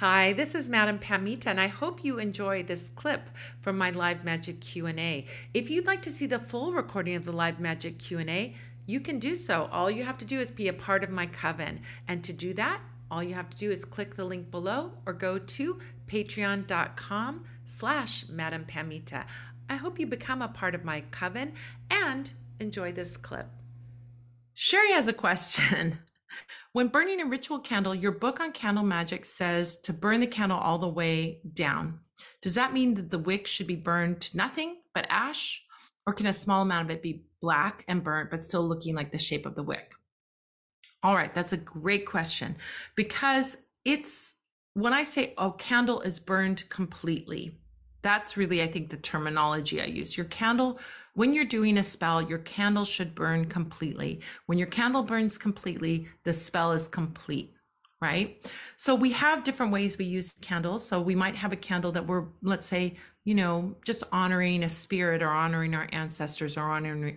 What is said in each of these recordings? Hi, this is Madame Pamita, and I hope you enjoy this clip from my Live Magic Q&A. If you'd like to see the full recording of the Live Magic Q&A, you can do so. All you have to do is be a part of my coven. And to do that, all you have to do is click the link below or go to patreon.com/Madame Pamita. I hope you become a part of my coven and enjoy this clip. Sherry has a question. When burning a ritual candle, your book on candle magic says to burn the candle all the way down. Does that mean that the wick should be burned to nothing but ash, or can a small amount of it be black and burnt but still looking like the shape of the wick? All right, that's a great question, because it's when I say a candle is burned completely, that's really, I think, the terminology I use. Your candle, when you're doing a spell, your candle should burn completely. When your candle burns completely, the spell is complete, right? So we have different ways we use candles. So we might have a candle that we're, let's say, you know, just honoring a spirit or honoring our ancestors or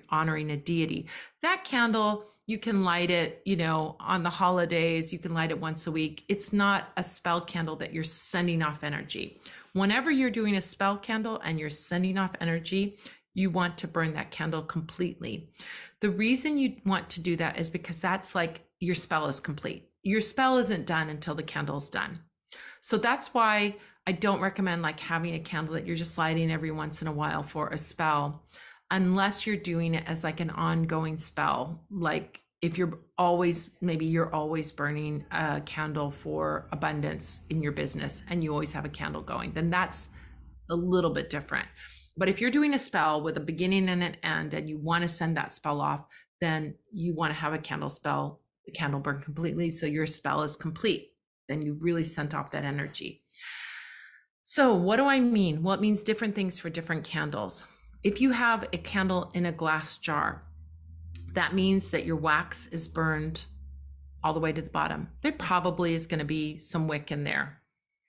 honoring a deity. That candle, you can light it, you know, on the holidays, you can light it once a week. It's not a spell candle that you're sending off energy. Whenever you're doing a spell candle and you're sending off energy, you want to burn that candle completely. The reason you want to do that is because that's like your spell is complete. Your spell isn't done until the candle's done. So that's why I don't recommend like having a candle that you're just lighting every once in a while for a spell, unless you're doing it as like an ongoing spell. Like if you're always, maybe you're always burning a candle for abundance in your business and you always have a candle going, then that's a little bit different. But if you're doing a spell with a beginning and an end and you want to send that spell off, then you want to have a candle spell, the candle burn completely, so your spell is complete. Then you really sent off that energy. So what do I mean? Well, it means different things for different candles. If you have a candle in a glass jar, that means that your wax is burned all the way to the bottom. There probably is going to be some wick in there.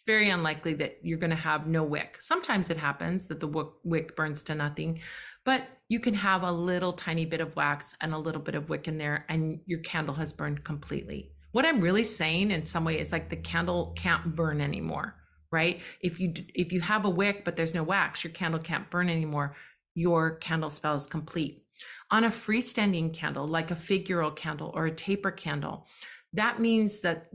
Very unlikely that you're going to have no wick. Sometimes it happens that the wick burns to nothing, but you can have a little tiny bit of wax and a little bit of wick in there, and your candle has burned completely. What I'm really saying in some way is like the candle can't burn anymore, right? If you have a wick but there's no wax, your candle can't burn anymore. Your candle spell is complete. On a freestanding candle, like a figural candle or a taper candle, that means that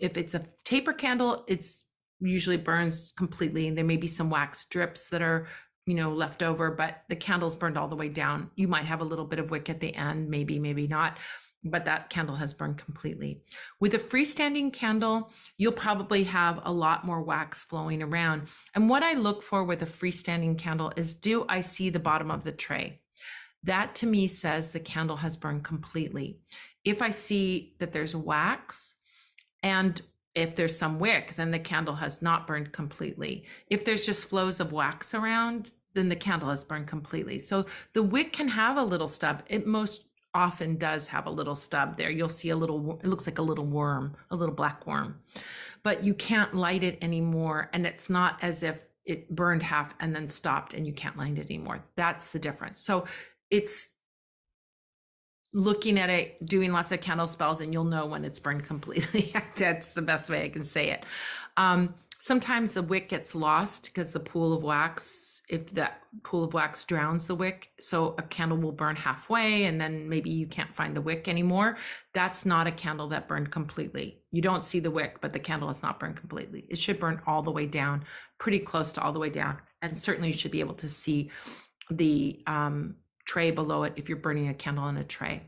if it's a taper candle, it's usually burns completely, and there may be some wax drips that are, you know, left over, but the candle's burned all the way down. You might have a little bit of wick at the end, maybe, maybe not, but that candle has burned completely. With a freestanding candle, you'll probably have a lot more wax flowing around. And what I look for with a freestanding candle is, do I see the bottom of the tray? That to me says the candle has burned completely. If I see that there's wax, and if there's some wick, then the candle has not burned completely. If there's just flows of wax around, then the candle has burned completely. So the wick can have a little stub. It most often does have a little stub there. You'll see a little, it looks like a little worm, a little black worm, but you can't light it anymore. And it's not as if it burned half and then stopped and you can't light it anymore. That's the difference. So it's looking at it, doing lots of candle spells, and you'll know when it's burned completely. That's the best way I can say it. Sometimes the wick gets lost because the pool of wax, if that pool of wax drowns the wick, so a candle will burn halfway and then maybe you can't find the wick anymore. That's not a candle that burned completely. You don't see the wick, but the candle is not burned completely. It should burn all the way down, pretty close to all the way down. And certainly you should be able to see the tray below it if you're burning a candle in a tray.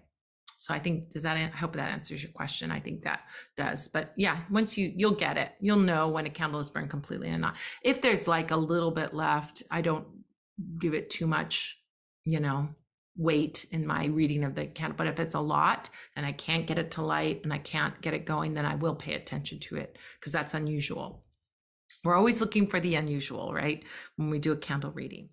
So I think, I hope that answers your question. I think that does. But yeah, once you'll get it, you'll know when a candle is burned completely and not. If there's like a little bit left, I don't give it too much, you know, weight in my reading of the candle. But if it's a lot and I can't get it to light and I can't get it going, then I will pay attention to it, because that's unusual. We're always looking for the unusual, right? When we do a candle reading.